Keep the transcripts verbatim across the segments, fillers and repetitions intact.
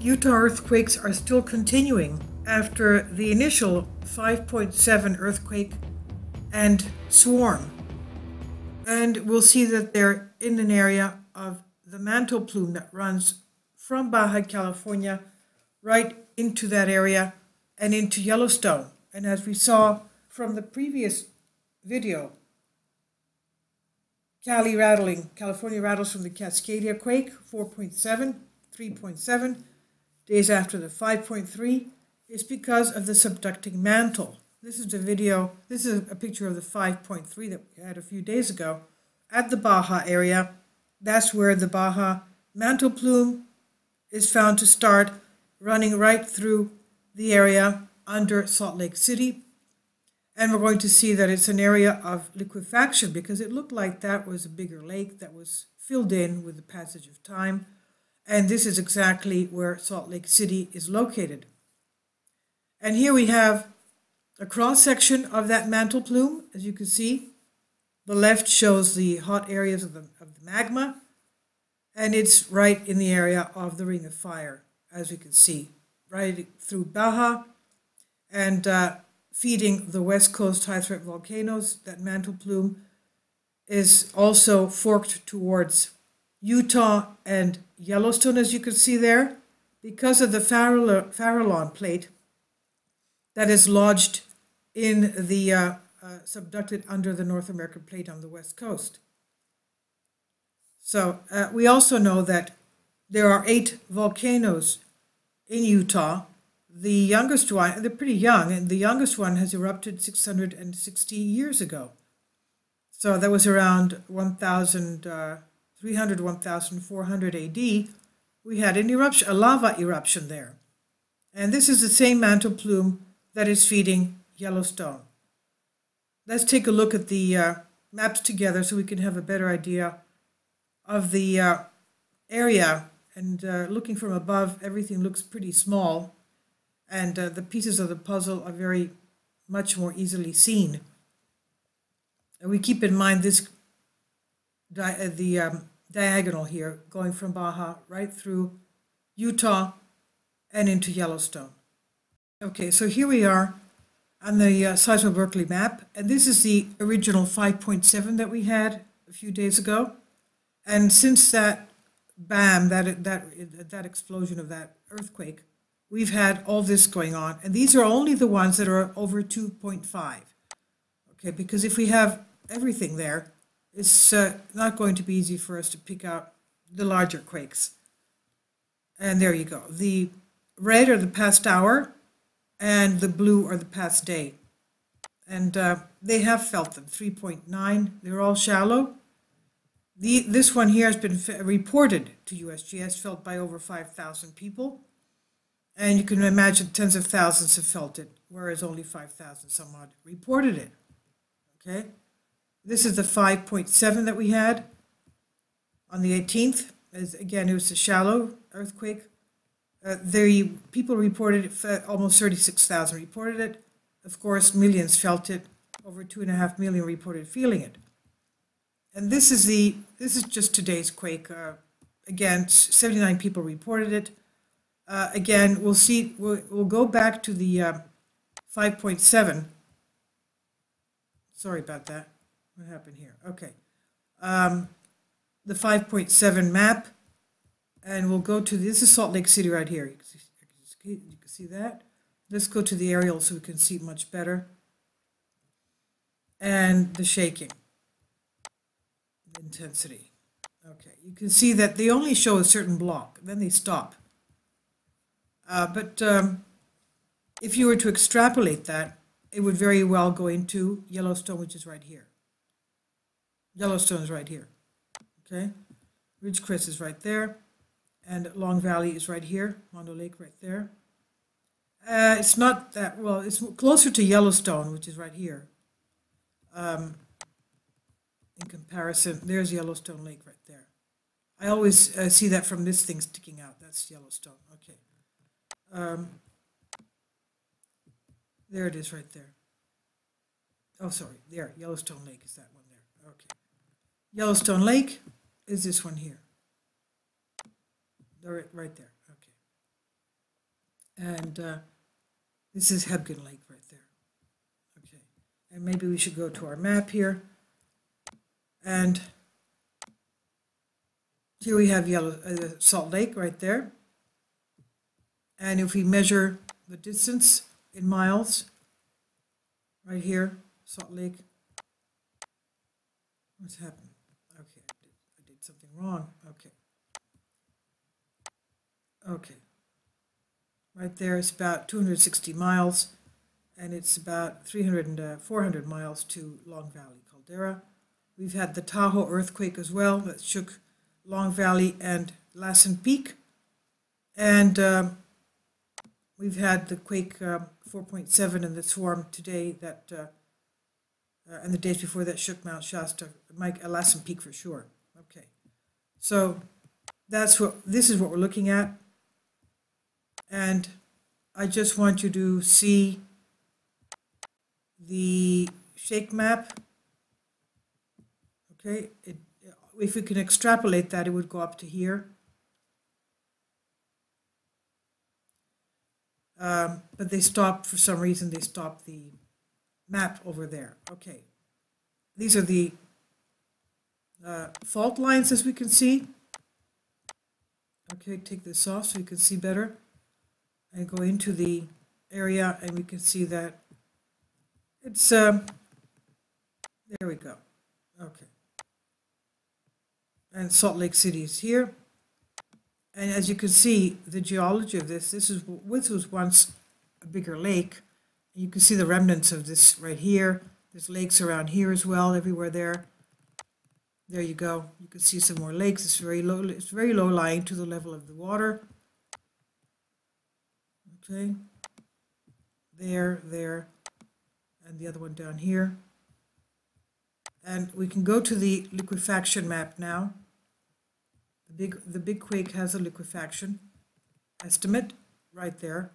Utah earthquakes are still continuing after the initial five point seven earthquake and swarm. And we'll see that they're in an area of the mantle plume that runs from Baja California right into that area and into Yellowstone. And as we saw from the previous video, Cali rattling, California rattles from the Cascadia quake, four point seven, three point seven, days after the five point three, is because of the subducting mantle. This is the video, this is a picture of the five point three that we had a few days ago at the Baja area. That's where the Baja mantle plume is found to start, running right through the area under Salt Lake City. And we're going to see that it's an area of liquefaction because it looked like that was a bigger lake that was filled in with the passage of time. And this is exactly where Salt Lake City is located. And here we have a cross-section of that mantle plume, as you can see. The left shows the hot areas of the, of the magma, and it's right in the area of the Ring of Fire, as we can see, right through Baja and uh, feeding the West Coast high-threat volcanoes. That mantle plume is also forked towards Utah and Yellowstone, as you can see there, because of the Farallon plate that is lodged in the uh, uh, subducted under the North American plate on the West Coast. So uh, we also know that there are eight volcanoes in Utah. The youngest one, they're pretty young, and the youngest one has erupted six hundred sixty years ago. So that was around one thousand three hundred, one thousand four hundred A D. We had an eruption, a lava eruption there. And this is the same mantle plume that is feeding Yellowstone. Let's take a look at the uh, maps together so we can have a better idea of the uh, area. And uh, looking from above, everything looks pretty small. And uh, the pieces of the puzzle are very much more easily seen. And we keep in mind this di uh, the um, diagonal here, going from Baja right through Utah and into Yellowstone. Okay, so here we are on the uh, Seismo Berkeley map, and this is the original five point seven that we had a few days ago. And since that bam, that that that explosion of that earthquake, we've had all this going on, and these are only the ones that are over two point five, okay, because if we have everything there, it's uh, not going to be easy for us to pick out the larger quakes. And there you go. The red are the past hour, and the blue are the past day. And uh, they have felt them, three point nine. They're all shallow. The, this one here has been f reported to U S G S, felt by over five thousand people. And you can imagine tens of thousands have felt it, whereas only five thousand some odd reported it. Okay, this is the five point seven that we had on the eighteenth. As again, it was a shallow earthquake. Uh, the people reported it, almost thirty-six thousand reported it. Of course, millions felt it. Over two and a half million reported feeling it. And this is the this is just today's quake. Uh, again, seventy-nine people reported it. Uh, again, we'll see. We'll, we'll go back to the uh, five point seven. Sorry about that. What happened here? Okay, um, the five point seven map, and we'll go to this is Salt Lake City right here. You can, see, you can see that. Let's go to the aerial so we can see much better. And the shaking intensity. Okay, you can see that they only show a certain block, then they stop. Uh, but um, if you were to extrapolate that, it would very well go into Yellowstone, which is right here. Yellowstone is right here, okay? Ridgecrest is right there, and Long Valley is right here, Mono Lake right there. Uh, it's not that, well, it's closer to Yellowstone, which is right here. Um, in comparison, there's Yellowstone Lake right there. I always uh, see that from this thing sticking out. That's Yellowstone, okay. Um, there it is right there. Oh, sorry, there, Yellowstone Lake is that one there. Okay. Yellowstone Lake is this one here. Right there, okay. And uh, this is Hebgen Lake right there. Okay, and maybe we should go to our map here. And here we have Yellow, uh, Salt Lake right there. And if we measure the distance in miles, right here, Salt Lake. What's happened? Okay, I did, I did something wrong. Okay. Okay. Right there, it's about two hundred sixty miles, and it's about three hundred and four hundred miles to Long Valley caldera. We've had the Tahoe earthquake as well that shook Long Valley and Lassen Peak. And um, we've had the quake um, four point seven in the swarm today that, uh, uh, and the days before that shook Mount Shasta, Mike, Lassen Peak for sure. Okay, so that's what, this is what we're looking at. And I just want you to see the shake map. Okay, it, if we can extrapolate that, it would go up to here. Um, but they stopped, for some reason, they stopped the map over there. Okay, these are the uh, fault lines, as we can see. Okay, take this off so you can see better. And go into the area, and we can see that it's, um, there we go. Okay. And Salt Lake City is here. And as you can see, the geology of this, this is this was once a bigger lake. You can see the remnants of this right here. There's lakes around here as well, everywhere there. There you go. You can see some more lakes. It's very low. It's very low lying to the level of the water. Okay. There, there, and the other one down here. And we can go to the liquefaction map now. The big, the big quake has a liquefaction estimate right there,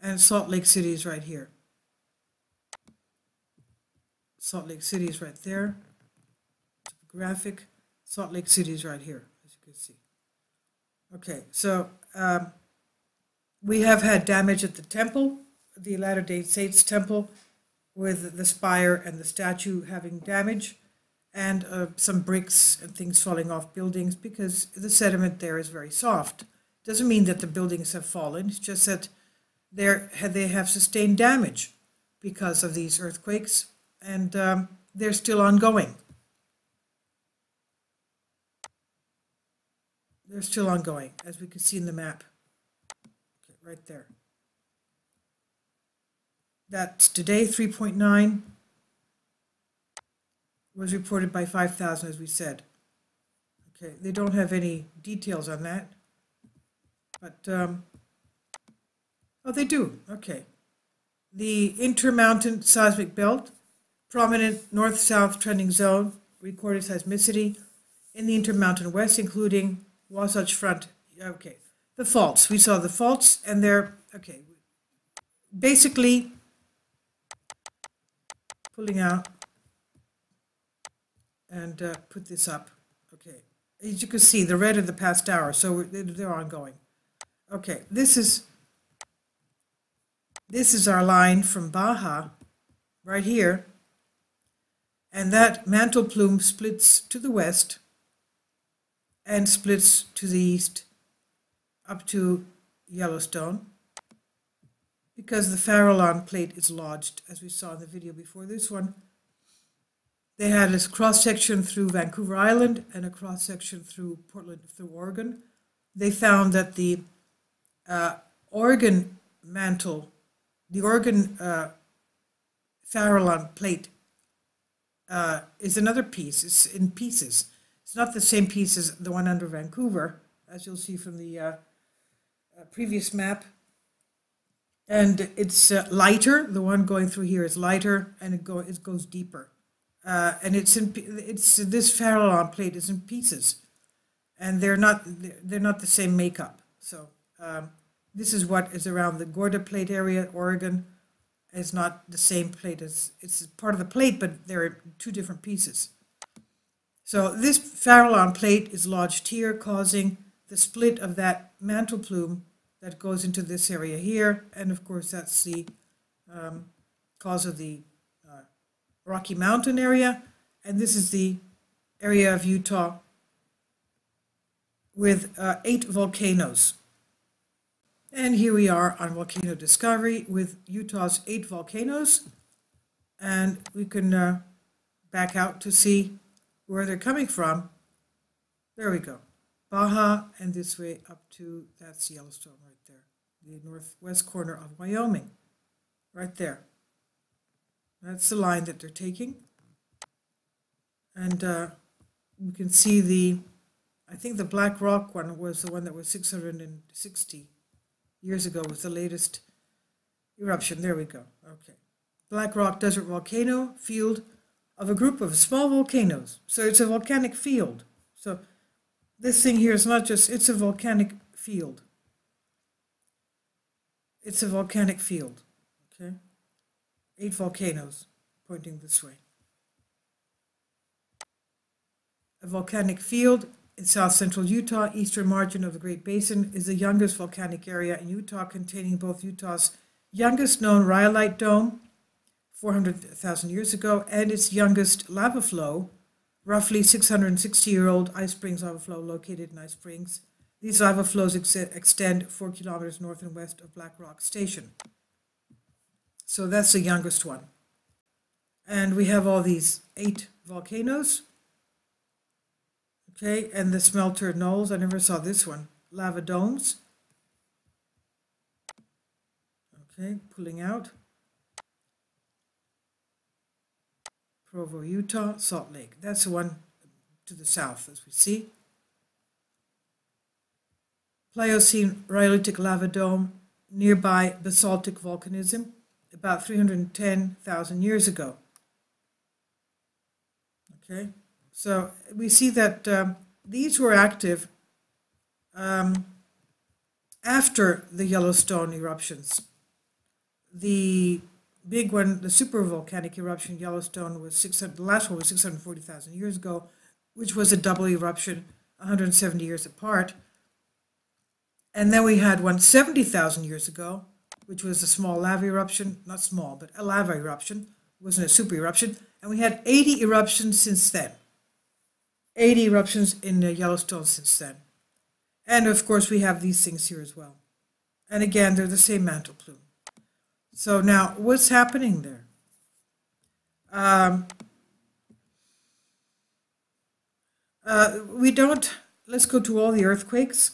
and Salt Lake City is right here. Salt Lake City is right there. Graphic. Salt Lake City is right here, as you can see. Okay, so um, we have had damage at the temple, the Latter-day Saints temple, with the spire and the statue having damage, and uh, some bricks and things falling off buildings because the sediment there is very soft. Doesn't mean that the buildings have fallen, it's just that they're, they have sustained damage because of these earthquakes, and um, they're still ongoing. They're still ongoing, as we can see in the map. Okay, right there. That's today, three point nine was reported by five thousand, as we said. Okay, they don't have any details on that, but um, oh, they do. Okay, the Intermountain Seismic Belt, prominent north-south trending zone, recorded seismicity in the Intermountain West, including Wasatch Front. Okay, the faults. We saw the faults, and they're okay. Basically. Pulling out and uh, put this up. Okay, as you can see, the red of the past hour, so they're ongoing. Okay, this is this is our line from Baja, right here, and that mantle plume splits to the west and splits to the east up to Yellowstone, because the Farallon plate is lodged, as we saw in the video before this one. They had a cross-section through Vancouver Island and a cross-section through Portland, through Oregon. They found that the uh, Oregon mantle, the Oregon uh, Farallon plate uh, is another piece, it's in pieces. It's not the same piece as the one under Vancouver, as you'll see from the uh, uh, previous map. And it's uh, lighter. The one going through here is lighter, and it go it goes deeper. Uh, and it's in it's this Farallon plate is in pieces, and they're not they're not the same makeup. So um, this is what is around the Gorda plate area, Oregon. It's not the same plate as it's part of the plate, but they're two different pieces. So this Farallon plate is lodged here, causing the split of that mantle plume that goes into this area here. And of course, that's the um, cause of the uh, Rocky Mountain area. And this is the area of Utah with uh, eight volcanoes. And here we are on Volcano Discovery with Utah's eight volcanoes. And we can uh, back out to see where they're coming from. There we go. Baja, and this way up to, that's Yellowstone right there, the northwest corner of Wyoming, right there. That's the line that they're taking. And uh, you can see the, I think the Black Rock one was the one that was six hundred sixty years ago, was the latest eruption. There we go. Okay. Black Rock Desert Volcano Field of a group of small volcanoes. So it's a volcanic field. So this thing here is not just, it's a volcanic field. It's a volcanic field, okay? Eight volcanoes pointing this way. A volcanic field in south central Utah, eastern margin of the Great Basin, is the youngest volcanic area in Utah, containing both Utah's youngest known rhyolite dome, four hundred thousand years ago, and its youngest lava flow, roughly six hundred sixty year old Ice Springs lava flow located in Ice Springs. These lava flows ex extend four kilometers north and west of Black Rock Station. So that's the youngest one. And we have all these eight volcanoes. Okay, and the smelter knolls, I never saw this one. Lava domes. Okay, pulling out. Provo, Utah, Salt Lake. That's the one to the south, as we see. Pliocene rhyolitic lava dome, nearby basaltic volcanism, about three hundred ten thousand years ago. Okay, so we see that um, these were active um, after the Yellowstone eruptions. The big one, the supervolcanic eruption, Yellowstone, was six hundred, the last one was six hundred forty thousand years ago, which was a double eruption, one hundred seventy years apart. And then we had one seventy thousand years ago, which was a small lava eruption, not small, but a lava eruption, it wasn't a super eruption. And we had eighty eruptions since then, eighty eruptions in Yellowstone since then. And of course, we have these things here as well. And again, they're the same mantle plume. So now, what's happening there? Um, uh, we don't, let's go to all the earthquakes.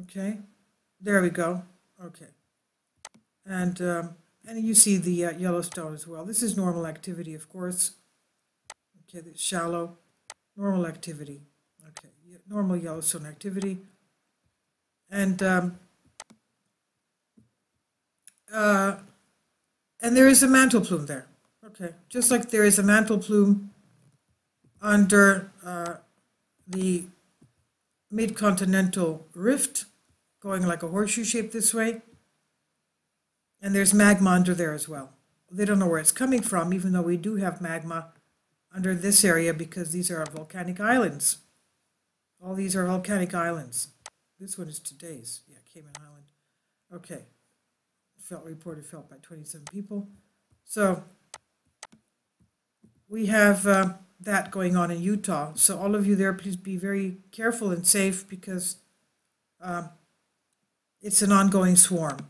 Okay, there we go. Okay. And, um, and you see the uh, Yellowstone as well. This is normal activity, of course. Okay, it's shallow, normal activity. Okay, normal Yellowstone activity. And... Um, Uh, and there is a mantle plume there. Okay, just like there is a mantle plume under uh, the mid-continental rift, going like a horseshoe shape this way. And there's magma under there as well. They don't know where it's coming from, even though we do have magma under this area because these are volcanic islands. All these are volcanic islands. This one is today's, yeah, Cayman Island. Okay. Felt reported felt by twenty-seven people. So we have uh, that going on in Utah. So all of you there, please be very careful and safe because uh, it's an ongoing swarm.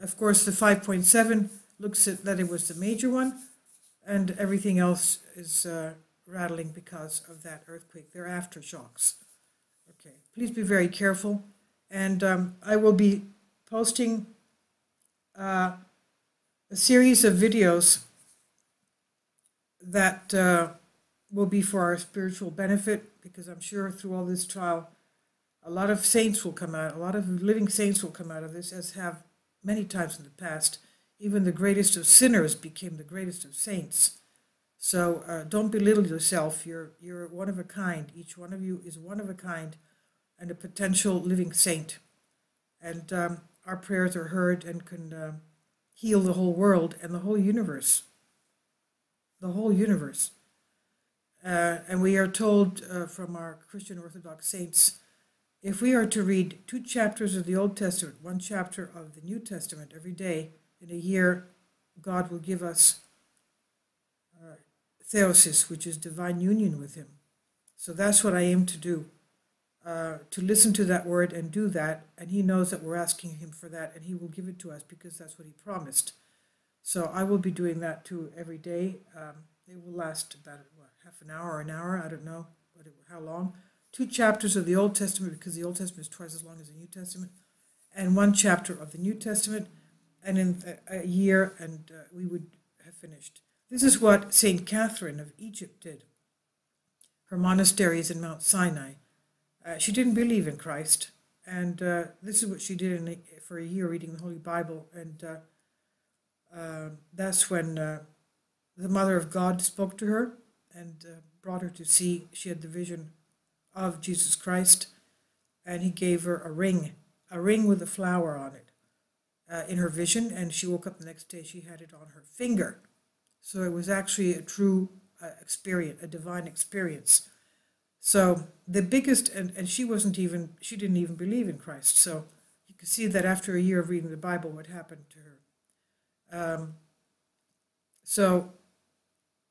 Of course, the five point seven looks at that it was the major one, and everything else is uh, rattling because of that earthquake. They're aftershocks. Okay, please be very careful, and um, I will be posting Uh, a series of videos that uh, will be for our spiritual benefit, because I'm sure through all this trial, a lot of saints will come out, a lot of living saints will come out of this, as have many times in the past. Even the greatest of sinners became the greatest of saints. So uh, don't belittle yourself. You're, you're one of a kind. Each one of you is one of a kind and a potential living saint. And um, our prayers are heard and can uh, heal the whole world and the whole universe, the whole universe. Uh, and we are told uh, from our Christian Orthodox saints If we are to read two chapters of the Old Testament, one chapter of the New Testament every day, in a year, God will give us uh, theosis, which is divine union with him. So that's what I aim to do, uh, to listen to that word and do that. And he knows that we're asking him for that, and he will give it to us because that's what he promised. So I will be doing that too every day. Um, it will last about what, half an hour or an hour, I don't know what it, how long. Two chapters of the Old Testament, because the Old Testament is twice as long as the New Testament, and one chapter of the New Testament, and in a year, and uh, we would have finished. This is what Saint Catherine of Egypt did. Her monastery is in Mount Sinai. Uh, she didn't believe in Christ, and uh, this is what she did in a, for a year, reading the Holy Bible, and uh, uh, that's when uh, the Mother of God spoke to her and uh, brought her to see. She had the vision of Jesus Christ, and he gave her a ring, a ring with a flower on it. Uh, in her vision, and she woke up the next day, she had it on her finger. So it was actually a true uh, experience, a divine experience. So the biggest, and, and she wasn't even, she didn't even believe in Christ. So you can see that after a year of reading the Bible, what happened to her. Um, so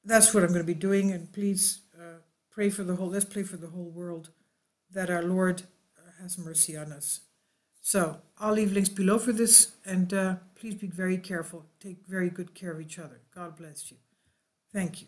that's what I'm going to be doing, and please uh, pray for the whole, let's pray for the whole world, that our Lord uh, has mercy on us. So I'll leave links below for this, and uh, please be very careful. Take very good care of each other. God bless you. Thank you.